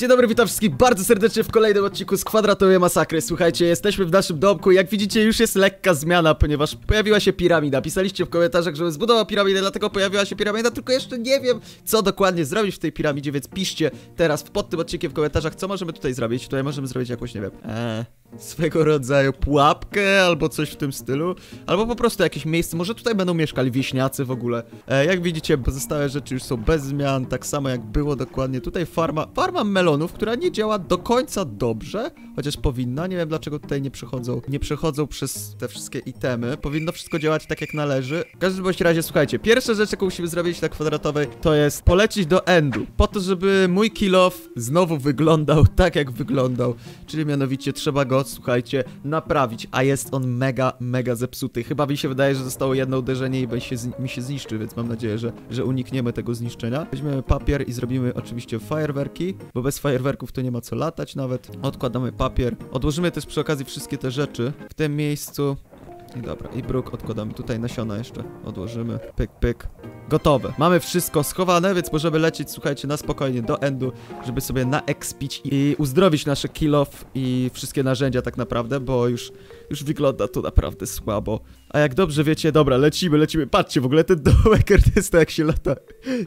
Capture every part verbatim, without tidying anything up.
Dzień dobry, witam wszystkich bardzo serdecznie w kolejnym odcinku z Kwadratowej Masakry. Słuchajcie, jesteśmy w naszym domku. Jak widzicie, już jest lekka zmiana, ponieważ pojawiła się piramida. Pisaliście w komentarzach, żebym zbudował piramidę, dlatego pojawiła się piramida, tylko jeszcze nie wiem, co dokładnie zrobić w tej piramidzie, więc piszcie teraz pod tym odcinkiem w komentarzach, co możemy tutaj zrobić. Tutaj możemy zrobić jakąś, nie wiem, eee, swego rodzaju pułapkę albo coś w tym stylu, albo po prostu jakieś miejsce. Może tutaj będą mieszkali wieśniacy w ogóle. eee, Jak widzicie, pozostałe rzeczy już są bez zmian, tak samo jak było dokładnie. Tutaj farma, farma melonów, która nie działa do końca dobrze, chociaż powinna. Nie wiem, dlaczego tutaj nie przechodzą nie przechodzą przez te wszystkie itemy. Powinno wszystko działać tak, jak należy. W każdym bądź razie, słuchajcie, pierwsza rzecz, jaką musimy zrobić na kwadratowej, to jest polecić do endu, po to, żeby mój kill off znowu wyglądał tak, jak wyglądał. Czyli mianowicie trzeba go, słuchajcie, naprawić, a jest on mega, mega zepsuty. Chyba mi się wydaje, że zostało jedno uderzenie i mi się zniszczy, więc mam nadzieję, że, że unikniemy tego zniszczenia. Weźmiemy papier i zrobimy oczywiście fajerwerki, bo bez fajerwerków to nie ma co latać nawet. Odkładamy papier, odłożymy też przy okazji wszystkie te rzeczy w tym miejscu. I dobra, i bruk odkładamy, tutaj nasiona jeszcze odłożymy, pyk, pyk. Gotowe, mamy wszystko schowane, więc możemy lecieć, słuchajcie, na spokojnie do endu, żeby sobie naekspić i uzdrowić nasze kill off i wszystkie narzędzia tak naprawdę, bo już, już wygląda to naprawdę słabo. A jak dobrze wiecie, dobra, lecimy, lecimy, patrzcie, w ogóle ten dołek artysta, jak się lata,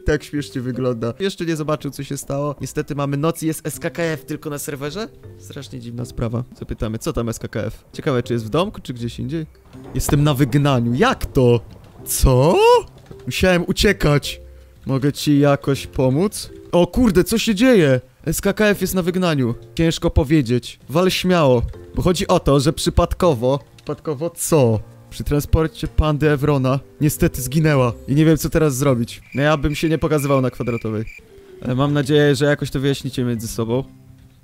tak śmiesznie wygląda. Jeszcze nie zobaczył, co się stało, niestety mamy noc i jest S K K F tylko na serwerze? Strasznie dziwna sprawa, zapytamy, co tam S K K F? Ciekawe, czy jest w domku, czy gdzieś indziej? Jestem na wygnaniu, jak to? Co? Musiałem uciekać. Mogę ci jakoś pomóc? O kurde, co się dzieje? S K K F jest na wygnaniu. Ciężko powiedzieć. Wal śmiało. Bo chodzi o to, że przypadkowo... Przypadkowo co? Przy transporcie pandy Evrona niestety zginęła. I nie wiem, co teraz zrobić. No ja bym się nie pokazywał na kwadratowej. Ale mam nadzieję, że jakoś to wyjaśnicie między sobą.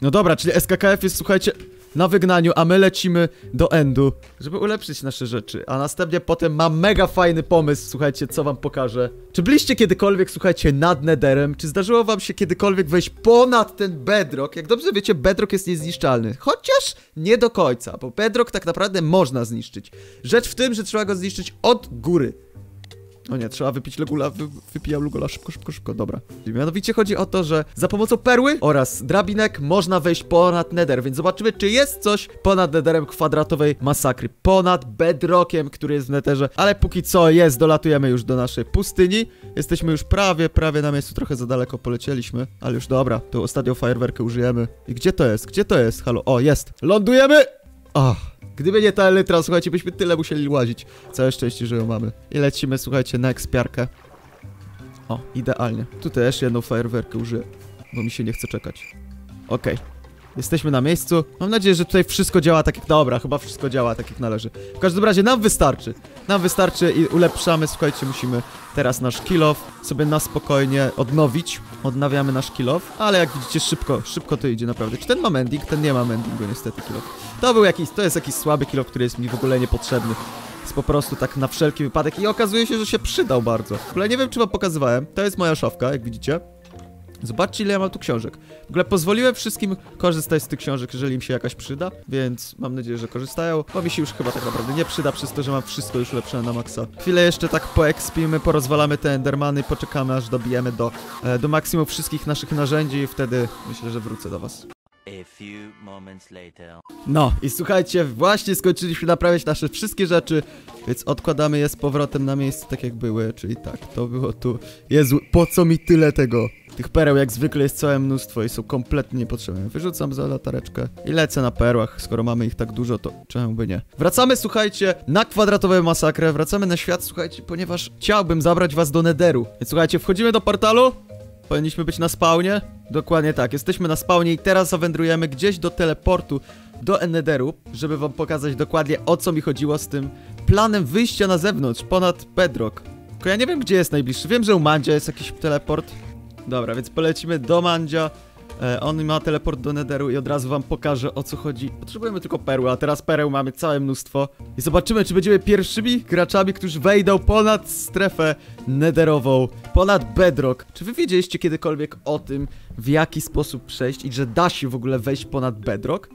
No dobra, czyli S K K F jest, słuchajcie... na wygnaniu, a my lecimy do endu, żeby ulepszyć nasze rzeczy. A następnie potem mam mega fajny pomysł, słuchajcie, co wam pokażę. Czy byliście kiedykolwiek, słuchajcie, nad Netherem? Czy zdarzyło wam się kiedykolwiek wejść ponad ten bedrock? Jak dobrze wiecie, bedrock jest niezniszczalny. Chociaż nie do końca, bo bedrock tak naprawdę można zniszczyć. Rzecz w tym, że trzeba go zniszczyć od góry. No nie, trzeba wypić Legula, wy, wypijam Lugola szybko, szybko, szybko, dobra. Mianowicie chodzi o to, że za pomocą perły oraz drabinek można wejść ponad Nether, więc zobaczymy, czy jest coś ponad Netherem kwadratowej masakry, ponad bedrockiem, który jest w Netherze, ale póki co jest, dolatujemy już do naszej pustyni. Jesteśmy już prawie, prawie na miejscu, trochę za daleko polecieliśmy, ale już dobra, tą ostatnią fajerwerkę użyjemy. I gdzie to jest? Gdzie to jest? Halo, o, jest! Lądujemy! Ach! Gdyby nie ta elytra, słuchajcie, byśmy tyle musieli łazić. Całe szczęście, że ją mamy. I lecimy, słuchajcie, na ekspiarkę. O, idealnie. Tutaj jeszcze jedną fajerwerkę użyję, bo mi się nie chce czekać. Okej. Okay. Jesteśmy na miejscu. Mam nadzieję, że tutaj wszystko działa tak jak... Dobra, chyba wszystko działa tak jak należy. W każdym razie nam wystarczy. Nam wystarczy i ulepszamy, słuchajcie, musimy teraz nasz kill off sobie na spokojnie odnowić. Odnawiamy nasz kill off, ale jak widzicie, szybko, szybko to idzie naprawdę. Czy ten ma mending? Ten nie ma mendingu niestety kill off. To był jakiś, to jest jakiś słaby kill off, który jest mi w ogóle niepotrzebny. Jest po prostu tak na wszelki wypadek i okazuje się, że się przydał bardzo. W ogóle nie wiem, czy wam pokazywałem. To jest moja szafka, jak widzicie. Zobaczcie, ile ja mam tu książek. W ogóle pozwoliłem wszystkim korzystać z tych książek, jeżeli im się jakaś przyda, więc mam nadzieję, że korzystają. Bo mi się już chyba tak naprawdę nie przyda, przez to, że mam wszystko już ulepszone na maksa. Chwilę jeszcze tak poekspimy, porozwalamy te endermany, poczekamy, aż dobijemy do, do maksimum wszystkich naszych narzędzi i wtedy myślę, że wrócę do was. A few moments later. No i słuchajcie, właśnie skończyliśmy naprawiać nasze wszystkie rzeczy, więc odkładamy je z powrotem na miejsce, tak jak były, czyli tak, to było tu. Jezu, po co mi tyle tego? Tych pereł jak zwykle jest całe mnóstwo i są kompletnie niepotrzebne. Wyrzucam za latareczkę i lecę na perłach, skoro mamy ich tak dużo, to czemu by nie? Wracamy, słuchajcie, na kwadratową masakrę, wracamy na świat, słuchajcie, ponieważ chciałbym zabrać was do Netheru. Więc słuchajcie, wchodzimy do portalu. Powinniśmy być na spawnie? Dokładnie tak, jesteśmy na spawnie i teraz zawędrujemy gdzieś do teleportu, do Netheru, żeby wam pokazać dokładnie, o co mi chodziło z tym planem wyjścia na zewnątrz, ponad bedrock. Tylko ja nie wiem, gdzie jest najbliższy, wiem, że u Mandzia jest jakiś teleport. Dobra, więc polecimy do Mandzia, e, on ma teleport do Netheru i od razu wam pokażę, o co chodzi. Potrzebujemy tylko perły, a teraz pereł mamy całe mnóstwo. I zobaczymy, czy będziemy pierwszymi graczami, którzy wejdą ponad strefę netherową, ponad bedrock. Czy wy wiedzieliście kiedykolwiek o tym, w jaki sposób przejść i że da się w ogóle wejść ponad bedrock?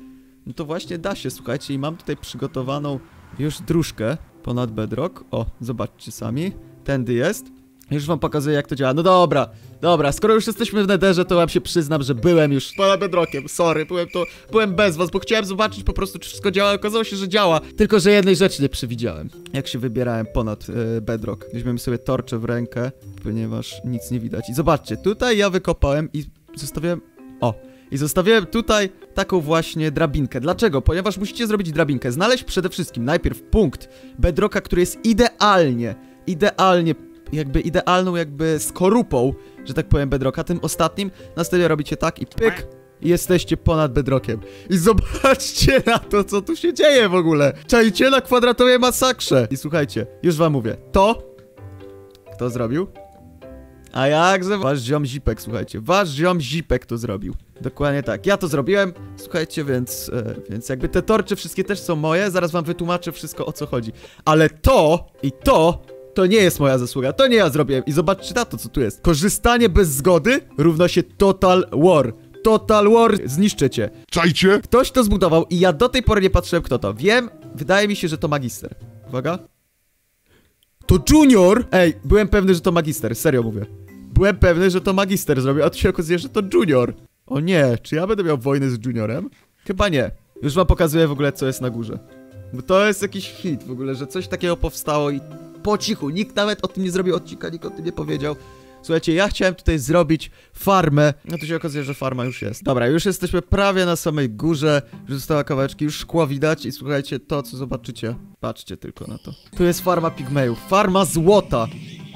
No to właśnie da się, słuchajcie, i mam tutaj przygotowaną już dróżkę ponad bedrock. O, zobaczcie sami, tędy jest. Już wam pokazuję, jak to działa. No dobra, dobra, skoro już jesteśmy w Netherze, to wam się przyznam, że byłem już ponad bedrockiem, sorry, byłem to, byłem bez was, bo chciałem zobaczyć po prostu, czy wszystko działa, okazało się, że działa. Tylko że jednej rzeczy nie przewidziałem, jak się wybierałem ponad yy, bedrock. Weźmiemy sobie torcze w rękę, ponieważ nic nie widać. I zobaczcie, tutaj ja wykopałem i zostawiłem, o, i zostawiłem tutaj taką właśnie drabinkę. Dlaczego? Ponieważ musicie zrobić drabinkę, znaleźć przede wszystkim najpierw punkt bedrocka, który jest idealnie, idealnie jakby idealną jakby skorupą, że tak powiem, bedrocka, tym ostatnim. Następnie robicie tak i pyk, i jesteście ponad bedrockiem. I zobaczcie na to, co tu się dzieje w ogóle. Czajcie na kwadratowej masakrze. I słuchajcie, już wam mówię, to... Kto zrobił? A jakże wasz ziom Zipek, słuchajcie, wasz ziom Zipek to zrobił. Dokładnie tak, ja to zrobiłem, słuchajcie, więc, e, więc jakby te torcze wszystkie też są moje, zaraz wam wytłumaczę wszystko, o co chodzi. Ale to i to... To nie jest moja zasługa, to nie ja zrobiłem. I zobaczcie na to, co tu jest. Korzystanie bez zgody równa się Total War. Total War, zniszczę cię. Czajcie? Ktoś to zbudował i ja do tej pory nie patrzyłem, kto to. Wiem, wydaje mi się, że to magister. Uwaga. To Junior! Ej, byłem pewny, że to magister, serio mówię. Byłem pewny, że to magister zrobił, a tu się okazuje, że to Junior. O nie, czy ja będę miał wojnę z Juniorem? Chyba nie. Już wam pokazuję w ogóle, co jest na górze. Bo to jest jakiś hit w ogóle, że coś takiego powstało i... po cichu, nikt nawet o tym nie zrobił odcinka, nikt o tym nie powiedział. Słuchajcie, ja chciałem tutaj zrobić farmę, no to się okazuje, że farma już jest. Dobra, już jesteśmy prawie na samej górze, już została kawałeczki, już szkło widać i słuchajcie, to co zobaczycie, patrzcie tylko na to. Tu jest farma pigmejów, farma złota.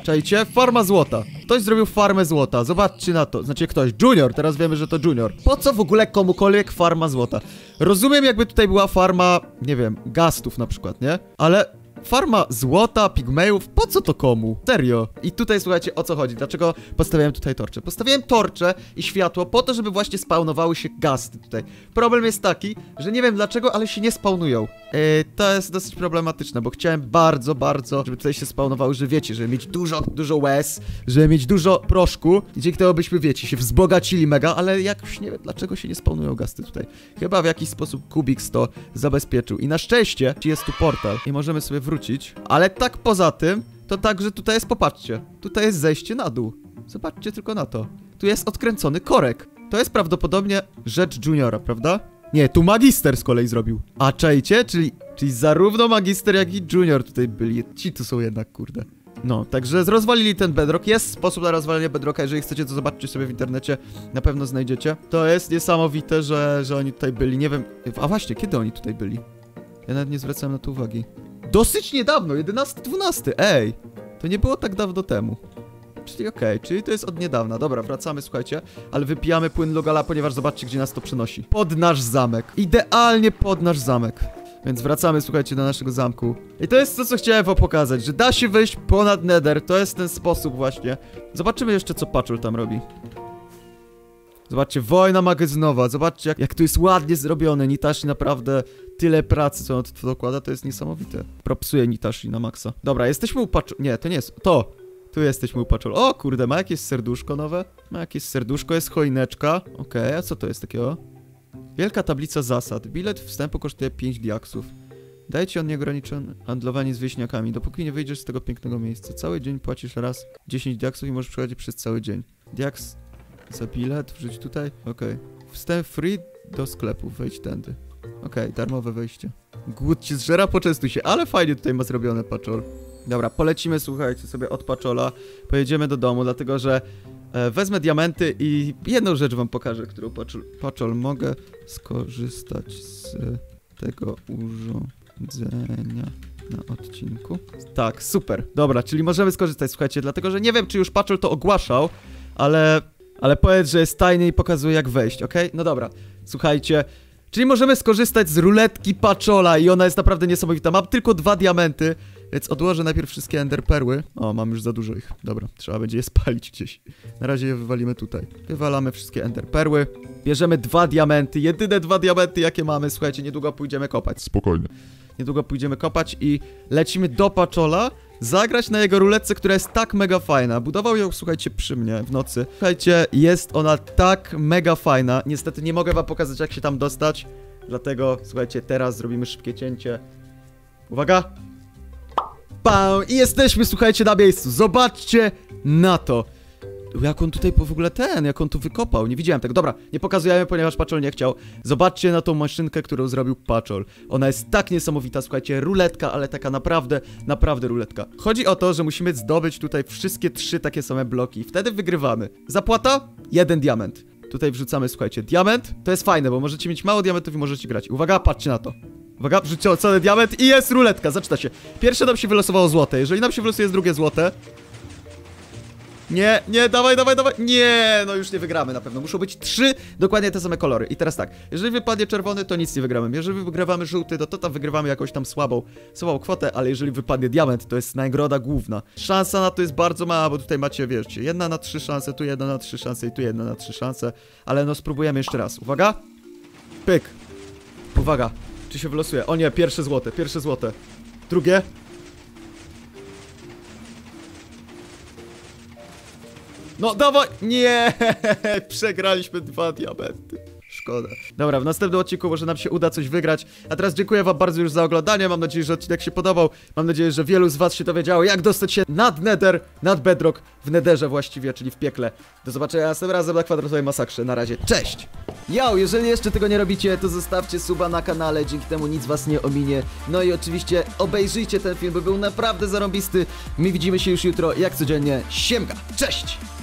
Czajcie? Farma złota. Ktoś zrobił farmę złota, zobaczcie na to. Znaczy ktoś, Junior, teraz wiemy, że to Junior. Po co w ogóle komukolwiek farma złota? Rozumiem, jakby tutaj była farma, nie wiem, gastów na przykład, nie? Ale... farma złota, pigmejów, po co to komu? Serio. I tutaj słuchajcie, o co chodzi, dlaczego postawiłem tutaj torcze. Postawiłem torcze i światło po to, żeby właśnie spawnowały się gasty tutaj. Problem jest taki, że nie wiem dlaczego, ale się nie spawnują. Yy, to jest dosyć problematyczne, bo chciałem bardzo, bardzo, żeby tutaj się spawnowały, że wiecie, żeby mieć dużo, dużo łez, żeby mieć dużo proszku. I dzięki temu byśmy, wiecie, się wzbogacili mega, ale jakoś nie wiem dlaczego się nie spawnują gasty tutaj. Chyba w jakiś sposób Kubiks to zabezpieczył. I na szczęście jest tu portal i możemy sobie wrócić, ale tak poza tym, to także tutaj jest, popatrzcie, tutaj jest zejście na dół, zobaczcie tylko na to, tu jest odkręcony korek, to jest prawdopodobnie rzecz Juniora, prawda? Nie, tu magister z kolei zrobił, a czajcie, czyli, czyli zarówno magister, jak i Junior tutaj byli, ci tu są jednak, kurde. No, także rozwalili ten bedrock, jest sposób na rozwalenie bedrocka, jeżeli chcecie to zobaczyć sobie w internecie, na pewno znajdziecie. To jest niesamowite, że, że oni tutaj byli, nie wiem, a właśnie, kiedy oni tutaj byli? Ja nawet nie zwracałem na to uwagi. Dosyć niedawno, jedenasty dwunasty, ej, to nie było tak dawno temu. Czyli okej, okay, czyli to jest od niedawna. Dobra, wracamy, słuchajcie, ale wypijamy płyn Logala, ponieważ zobaczcie, gdzie nas to przenosi. Pod nasz zamek, idealnie pod nasz zamek. Więc wracamy, słuchajcie, do naszego zamku. I to jest to, co chciałem wam pokazać, że da się wyjść ponad Nether, to jest ten sposób właśnie. Zobaczymy jeszcze, co Paczul tam robi. Zobaczcie, wojna magazynowa, zobaczcie, jak, jak tu jest ładnie zrobione. Nitashi naprawdę tyle pracy, co on tu dokłada, to jest niesamowite. Propsuje Nitashi na maksa. Dobra, jesteśmy u Paczul... Nie, to nie jest... To! Tu jesteśmy u Paczul. O kurde, ma jakieś serduszko nowe? Ma jakieś serduszko, jest choineczka. Okej, okay, a co to jest takiego? Wielka tablica zasad. Bilet wstępu kosztuje pięć diaksów. Dajcie on nieograniczone handlowanie z wieśniakami, dopóki nie wyjdziesz z tego pięknego miejsca. Cały dzień płacisz raz dziesięć diaksów i możesz przechodzić przez cały dzień. Diaks... Za bilet, wrzuć tutaj, okej okay. Wstęp free do sklepu, wejdź tędy. Okej, okay, darmowe wejście. Głód cię zżera, poczęstuj się, ale fajnie tutaj ma zrobione Paczul. Dobra, polecimy, słuchajcie, sobie od Paczola. Pojedziemy do domu, dlatego że e, wezmę diamenty i jedną rzecz wam pokażę, którą Paczul... Paczul, mogę skorzystać z tego urządzenia na odcinku. Tak, super, dobra, czyli możemy skorzystać, słuchajcie, dlatego że nie wiem, czy już Paczul to ogłaszał, ale... Ale powiedz, że jest tajny i pokazuje, jak wejść, okej? Okay? No dobra, słuchajcie. Czyli możemy skorzystać z ruletki Paczula i ona jest naprawdę niesamowita. Mam tylko dwa diamenty, więc odłożę najpierw wszystkie enderperły. O, mam już za dużo ich. Dobra, trzeba będzie je spalić gdzieś. Na razie je wywalimy tutaj. Wywalamy wszystkie enderperły. Bierzemy dwa diamenty, jedyne dwa diamenty, jakie mamy. Słuchajcie, niedługo pójdziemy kopać. Spokojnie. Niedługo pójdziemy kopać i lecimy do Paczula. Zagrać na jego ruletce, która jest tak mega fajna. Budował ją, słuchajcie, przy mnie w nocy. Słuchajcie, jest ona tak mega fajna. Niestety nie mogę wam pokazać, jak się tam dostać. Dlatego, słuchajcie, teraz zrobimy szybkie cięcie. Uwaga! Pam! I jesteśmy, słuchajcie, na miejscu. Zobaczcie na to. Jak on tutaj w ogóle ten, jak on tu wykopał. Nie widziałem tego. Dobra, nie pokazujemy, ponieważ Paczul nie chciał. Zobaczcie na tą maszynkę, którą zrobił Paczul. Ona jest tak niesamowita, słuchajcie, ruletka, ale taka naprawdę, naprawdę ruletka. Chodzi o to, że musimy zdobyć tutaj wszystkie trzy takie same bloki. Wtedy wygrywamy. Zapłata? Jeden diament. Tutaj wrzucamy, słuchajcie, diament. To jest fajne, bo możecie mieć mało diamentów i możecie grać. Uwaga, patrzcie na to. Uwaga, wrzuciło cały diament i jest ruletka. Zaczyna się. Pierwsze nam się wylosowało złote. Jeżeli nam się wylosuje drugie złote... Nie, nie, dawaj, dawaj, dawaj. Nie, no już nie wygramy na pewno. Muszą być trzy dokładnie te same kolory. I teraz tak, jeżeli wypadnie czerwony, to nic nie wygramy. Jeżeli wygrywamy żółty, to to tam wygrywamy jakąś tam słabą, słabą kwotę, ale jeżeli wypadnie diament, to jest nagroda główna. Szansa na to jest bardzo mała, bo tutaj macie, wiecie, jedna na trzy szanse, tu jedna na trzy szanse i tu jedna na trzy szanse. Ale no spróbujemy jeszcze raz. Uwaga. Pyk. Uwaga. Czy się wylosuje? O nie, pierwsze złote, pierwsze złote. Drugie. No dawaj! Nie! Przegraliśmy dwa diamenty. Szkoda. Dobra, w następnym odcinku może nam się uda coś wygrać. A teraz dziękuję wam bardzo już za oglądanie. Mam nadzieję, że odcinek się podobał. Mam nadzieję, że wielu z was się dowiedziało, jak dostać się nad Nether, nad Bedrock, w Netherze właściwie, czyli w piekle. Do zobaczenia następnym razem na Kwadratowej Masakrze. Na razie, cześć! Yo, jeżeli jeszcze tego nie robicie, to zostawcie suba na kanale, dzięki temu nic was nie ominie. No i oczywiście obejrzyjcie ten film, bo był naprawdę zarąbisty. My widzimy się już jutro, jak codziennie. Siemka, cześć!